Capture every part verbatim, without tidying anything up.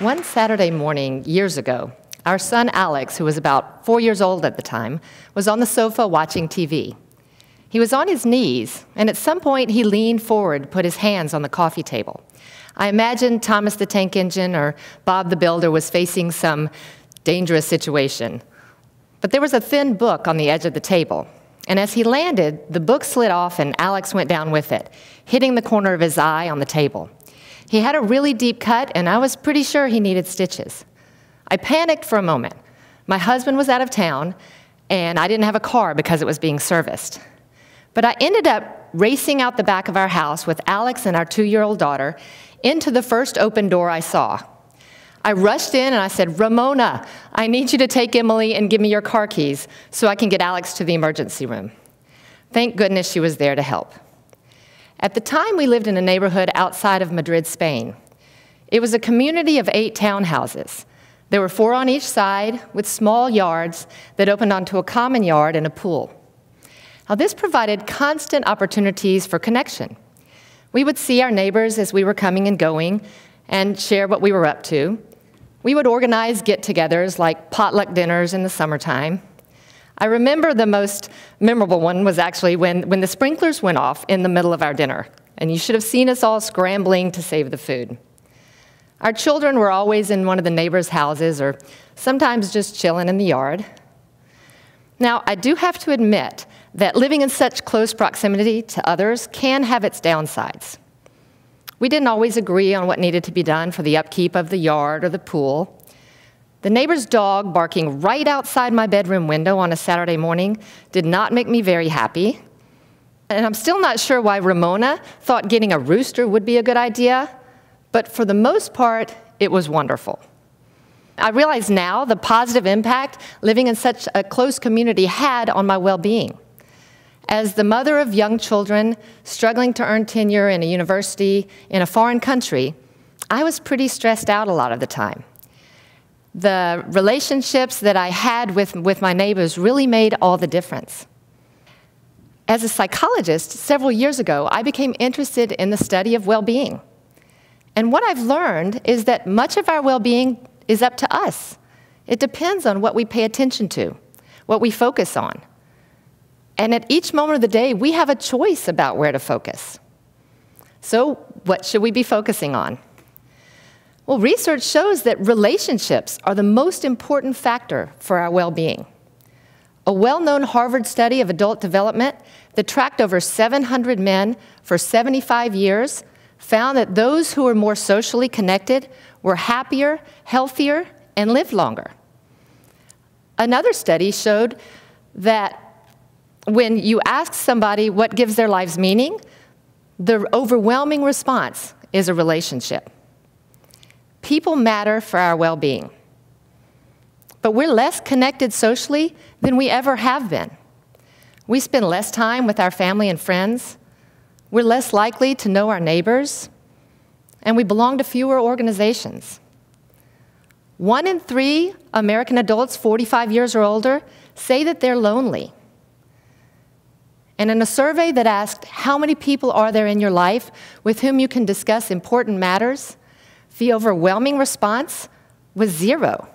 One Saturday morning years ago, our son Alex, who was about four years old at the time, was on the sofa watching T V. He was on his knees, and at some point he leaned forward, put his hands on the coffee table. I imagine Thomas the Tank Engine or Bob the Builder was facing some dangerous situation. But there was a thin book on the edge of the table, and as he landed, the book slid off and Alex went down with it, hitting the corner of his eye on the table. He had a really deep cut, and I was pretty sure he needed stitches. I panicked for a moment. My husband was out of town, and I didn't have a car because it was being serviced. But I ended up racing out the back of our house with Alex and our two-year-old daughter into the first open door I saw. I rushed in and I said, "Ramona, I need you to take Emily and give me your car keys so I can get Alex to the emergency room." Thank goodness she was there to help. At the time, we lived in a neighborhood outside of Madrid, Spain. It was a community of eight townhouses. There were four on each side with small yards that opened onto a common yard and a pool. Now, this provided constant opportunities for connection. We would see our neighbors as we were coming and going and share what we were up to. We would organize get-togethers like potluck dinners in the summertime. I remember the most memorable one was actually when, when the sprinklers went off in the middle of our dinner, and you should have seen us all scrambling to save the food. Our children were always in one of the neighbors' houses or sometimes just chilling in the yard. Now, I do have to admit that living in such close proximity to others can have its downsides. We didn't always agree on what needed to be done for the upkeep of the yard or the pool. The neighbor's dog barking right outside my bedroom window on a Saturday morning did not make me very happy. And I'm still not sure why Ramona thought getting a rooster would be a good idea, but for the most part, it was wonderful. I realize now the positive impact living in such a close community had on my well-being. As the mother of young children struggling to earn tenure in a university in a foreign country, I was pretty stressed out a lot of the time. The relationships that I had with, with my neighbors really made all the difference. As a psychologist, several years ago, I became interested in the study of well-being. And what I've learned is that much of our well-being is up to us. It depends on what we pay attention to, what we focus on. And at each moment of the day, we have a choice about where to focus. So what should we be focusing on? Well, research shows that relationships are the most important factor for our well-being. A well-known Harvard study of adult development that tracked over seven hundred men for seventy-five years found that those who were more socially connected were happier, healthier, and lived longer. Another study showed that when you ask somebody what gives their lives meaning, the overwhelming response is a relationship. People matter for our well-being. But we're less connected socially than we ever have been. We spend less time with our family and friends. We're less likely to know our neighbors, and we belong to fewer organizations. One in three American adults forty-five years or older say that they're lonely. And in a survey that asked how many people are there in your life with whom you can discuss important matters, the overwhelming response was zero.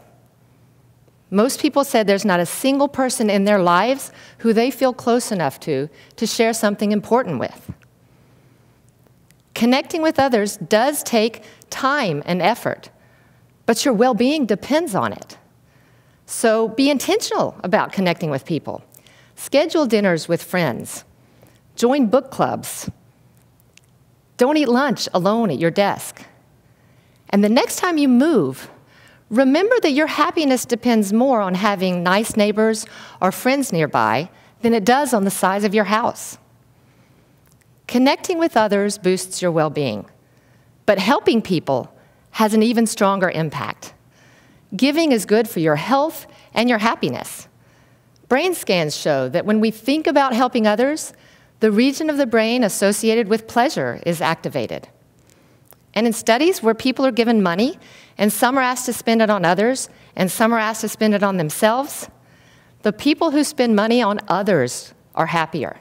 Most people said there's not a single person in their lives who they feel close enough to to share something important with. Connecting with others does take time and effort, but your well-being depends on it. So be intentional about connecting with people. Schedule dinners with friends. Join book clubs. Don't eat lunch alone at your desk. And the next time you move, remember that your happiness depends more on having nice neighbors or friends nearby than it does on the size of your house. Connecting with others boosts your well-being, but helping people has an even stronger impact. Giving is good for your health and your happiness. Brain scans show that when we think about helping others, the region of the brain associated with pleasure is activated. And in studies where people are given money, and some are asked to spend it on others, and some are asked to spend it on themselves, the people who spend money on others are happier.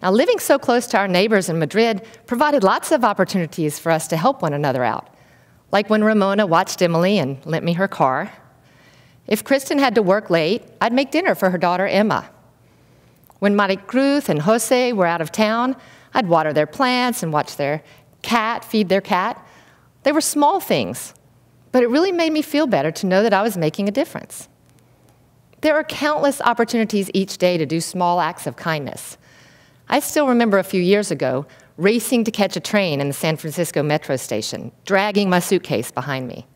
Now, living so close to our neighbors in Madrid provided lots of opportunities for us to help one another out, like when Ramona watched Emily and lent me her car. If Kristen had to work late, I'd make dinner for her daughter Emma. When Maricruz and Jose were out of town, I'd water their plants and watch their cat feed their cat. They were small things, but it really made me feel better to know that I was making a difference. There are countless opportunities each day to do small acts of kindness. I still remember a few years ago racing to catch a train in the San Francisco metro station, dragging my suitcase behind me.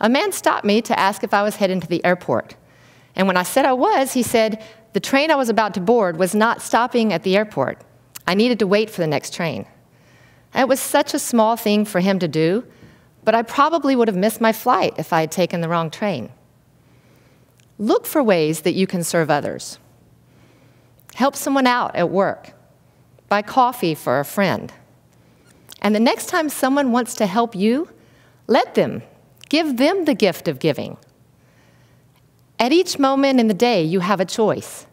A man stopped me to ask if I was heading to the airport. And when I said I was, he said, the train I was about to board was not stopping at the airport. I needed to wait for the next train. It was such a small thing for him to do, but I probably would have missed my flight if I had taken the wrong train. Look for ways that you can serve others. Help someone out at work. Buy coffee for a friend. And the next time someone wants to help you, let them. Give them the gift of giving. At each moment in the day, you have a choice.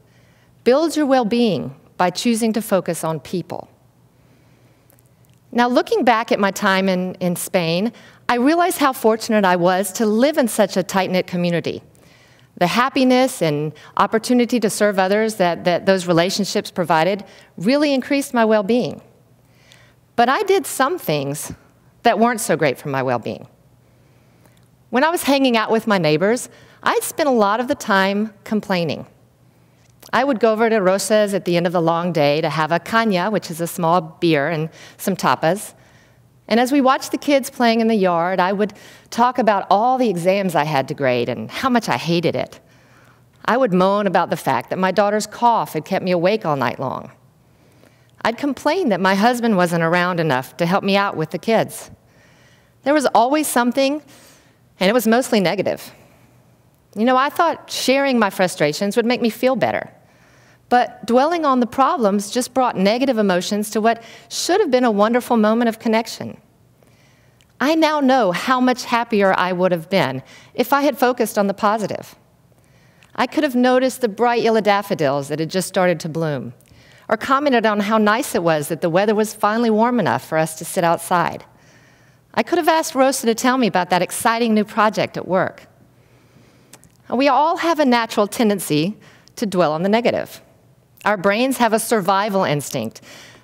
Build your well-being by choosing to focus on people. Now, looking back at my time in, in Spain, I realized how fortunate I was to live in such a tight-knit community. The happiness and opportunity to serve others that, that those relationships provided really increased my well-being. But I did some things that weren't so great for my well-being. When I was hanging out with my neighbors, I'd spend a lot of the time complaining. I would go over to Rosa's at the end of the long day to have a caña, which is a small beer, and some tapas. And as we watched the kids playing in the yard, I would talk about all the exams I had to grade and how much I hated it. I would moan about the fact that my daughter's cough had kept me awake all night long. I'd complain that my husband wasn't around enough to help me out with the kids. There was always something, and it was mostly negative. You know, I thought sharing my frustrations would make me feel better. But dwelling on the problems just brought negative emotions to what should have been a wonderful moment of connection. I now know how much happier I would have been if I had focused on the positive. I could have noticed the bright yellow daffodils that had just started to bloom, or commented on how nice it was that the weather was finally warm enough for us to sit outside. I could have asked Rosa to tell me about that exciting new project at work. We all have a natural tendency to dwell on the negative. Our brains have a survival instinct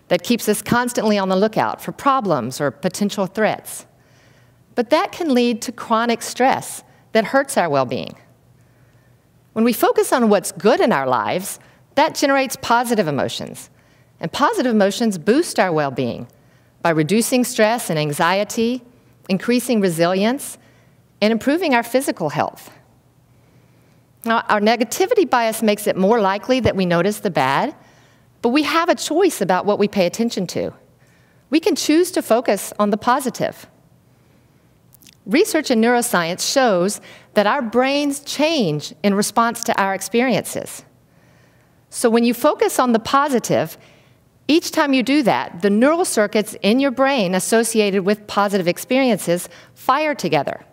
that keeps us constantly on the lookout for problems or potential threats. But that can lead to chronic stress that hurts our well-being. When we focus on what's good in our lives, that generates positive emotions. And positive emotions boost our well-being by reducing stress and anxiety, increasing resilience, and improving our physical health. Now, our negativity bias makes it more likely that we notice the bad, but we have a choice about what we pay attention to. We can choose to focus on the positive. Research in neuroscience shows that our brains change in response to our experiences. So when you focus on the positive, each time you do that, the neural circuits in your brain associated with positive experiences fire together.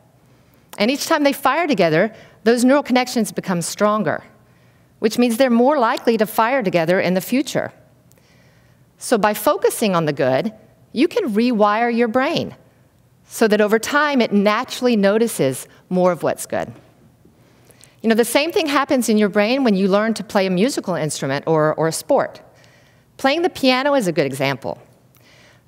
And each time they fire together, those neural connections become stronger, which means they're more likely to fire together in the future. So by focusing on the good, you can rewire your brain so that over time it naturally notices more of what's good. You know, the same thing happens in your brain when you learn to play a musical instrument or, or a sport. Playing the piano is a good example.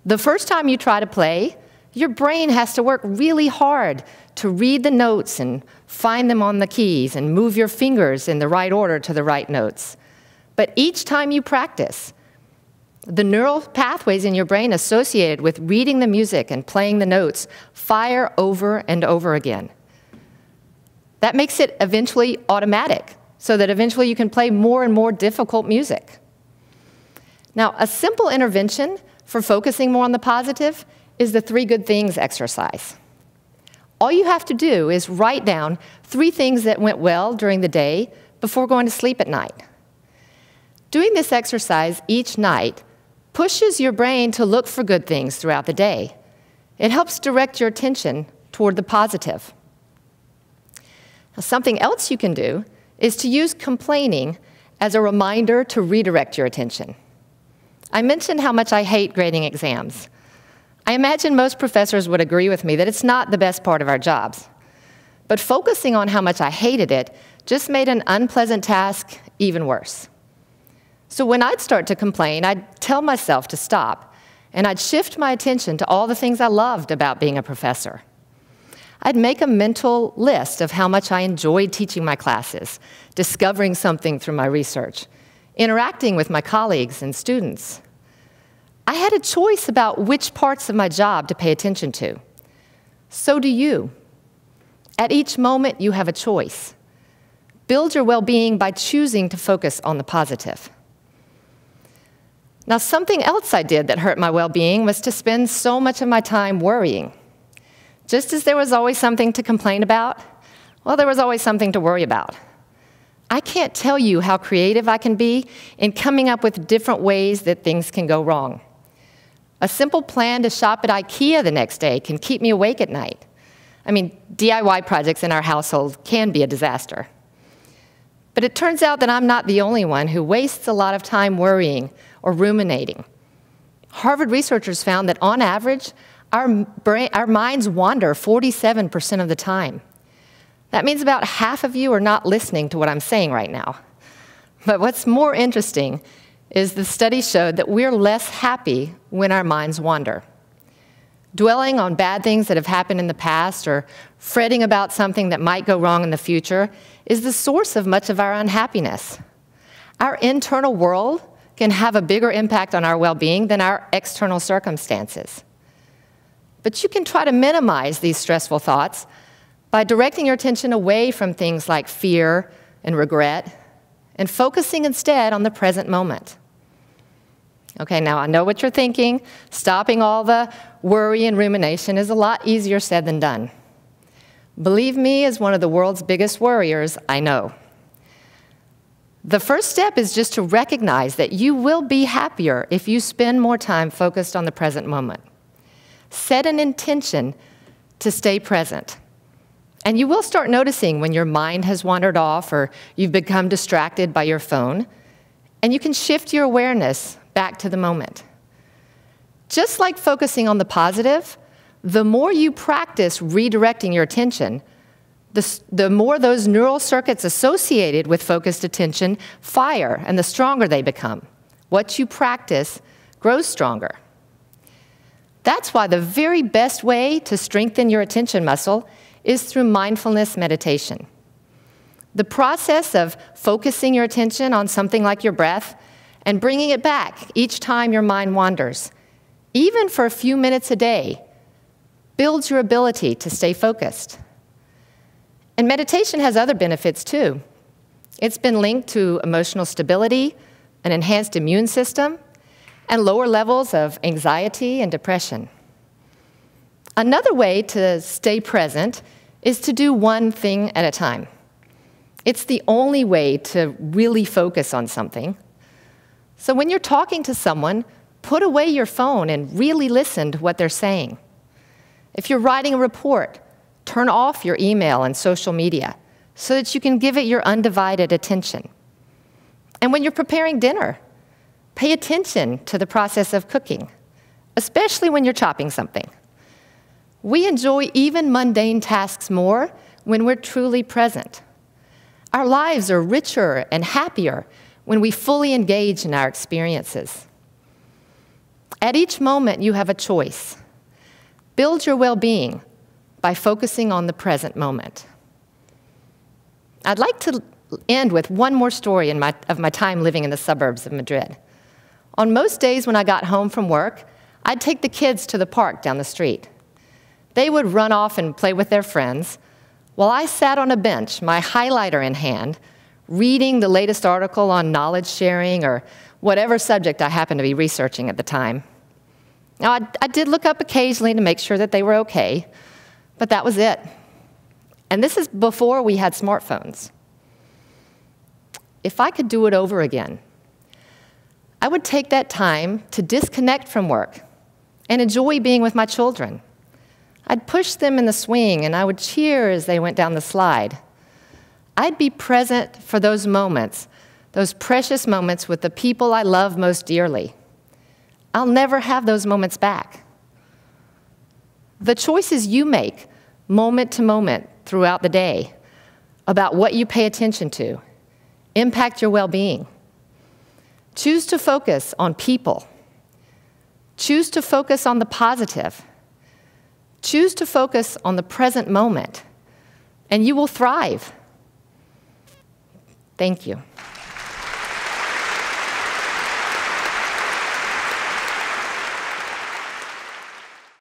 The first time you try to play, your brain has to work really hard to read the notes and find them on the keys and move your fingers in the right order to the right notes. But each time you practice, the neural pathways in your brain associated with reading the music and playing the notes fire over and over again. That makes it eventually automatic, so that eventually you can play more and more difficult music. Now, a simple intervention for focusing more on the positive is the three good things exercise. All you have to do is write down three things that went well during the day before going to sleep at night. Doing this exercise each night pushes your brain to look for good things throughout the day. It helps direct your attention toward the positive. Now, something else you can do is to use complaining as a reminder to redirect your attention. I mentioned how much I hate grading exams. I imagine most professors would agree with me that it's not the best part of our jobs. But focusing on how much I hated it just made an unpleasant task even worse. So when I'd start to complain, I'd tell myself to stop, and I'd shift my attention to all the things I loved about being a professor. I'd make a mental list of how much I enjoyed teaching my classes, discovering something through my research, interacting with my colleagues and students. I had a choice about which parts of my job to pay attention to. So do you. At each moment, you have a choice. Build your well-being by choosing to focus on the positive. Now, something else I did that hurt my well-being was to spend so much of my time worrying. Just as there was always something to complain about, well, there was always something to worry about. I can't tell you how creative I can be in coming up with different ways that things can go wrong. A simple plan to shop at IKEA the next day can keep me awake at night. I mean, D I Y projects in our household can be a disaster. But it turns out that I'm not the only one who wastes a lot of time worrying or ruminating. Harvard researchers found that on average, Our, brain, our minds wander forty-seven percent of the time. That means about half of you are not listening to what I'm saying right now. But what's more interesting is the study showed that we're less happy when our minds wander. Dwelling on bad things that have happened in the past or fretting about something that might go wrong in the future is the source of much of our unhappiness. Our internal world can have a bigger impact on our well-being than our external circumstances. But you can try to minimize these stressful thoughts by directing your attention away from things like fear and regret and focusing instead on the present moment. Okay, now I know what you're thinking. Stopping all the worry and rumination is a lot easier said than done. Believe me, as one of the world's biggest worriers, I know. The first step is just to recognize that you will be happier if you spend more time focused on the present moment. Set an intention to stay present. And you will start noticing when your mind has wandered off or you've become distracted by your phone, and you can shift your awareness back to the moment. Just like focusing on the positive, the more you practice redirecting your attention, the, the more those neural circuits associated with focused attention fire, and the stronger they become. What you practice grows stronger. That's why the very best way to strengthen your attention muscle is through mindfulness meditation. The process of focusing your attention on something like your breath and bringing it back each time your mind wanders, even for a few minutes a day, builds your ability to stay focused. And meditation has other benefits too. It's been linked to emotional stability, an enhanced immune system, and lower levels of anxiety and depression. Another way to stay present is to do one thing at a time. It's the only way to really focus on something. So when you're talking to someone, put away your phone and really listen to what they're saying. If you're writing a report, turn off your email and social media so that you can give it your undivided attention. And when you're preparing dinner, pay attention to the process of cooking, especially when you're chopping something. We enjoy even mundane tasks more when we're truly present. Our lives are richer and happier when we fully engage in our experiences. At each moment, you have a choice. Build your well-being by focusing on the present moment. I'd like to end with one more story in my, of my time living in the suburbs of Madrid. On most days when I got home from work, I'd take the kids to the park down the street. They would run off and play with their friends, while I sat on a bench, my highlighter in hand, reading the latest article on knowledge sharing or whatever subject I happened to be researching at the time. Now, I, I did look up occasionally to make sure that they were okay, but that was it. And this is before we had smartphones. If I could do it over again, I would take that time to disconnect from work and enjoy being with my children. I'd push them in the swing, and I would cheer as they went down the slide. I'd be present for those moments, those precious moments with the people I love most dearly. I'll never have those moments back. the choices you make moment to moment throughout the day about what you pay attention to impact your well-being. Choose to focus on people. Choose to focus on the positive. Choose to focus on the present moment, and you will thrive. Thank you.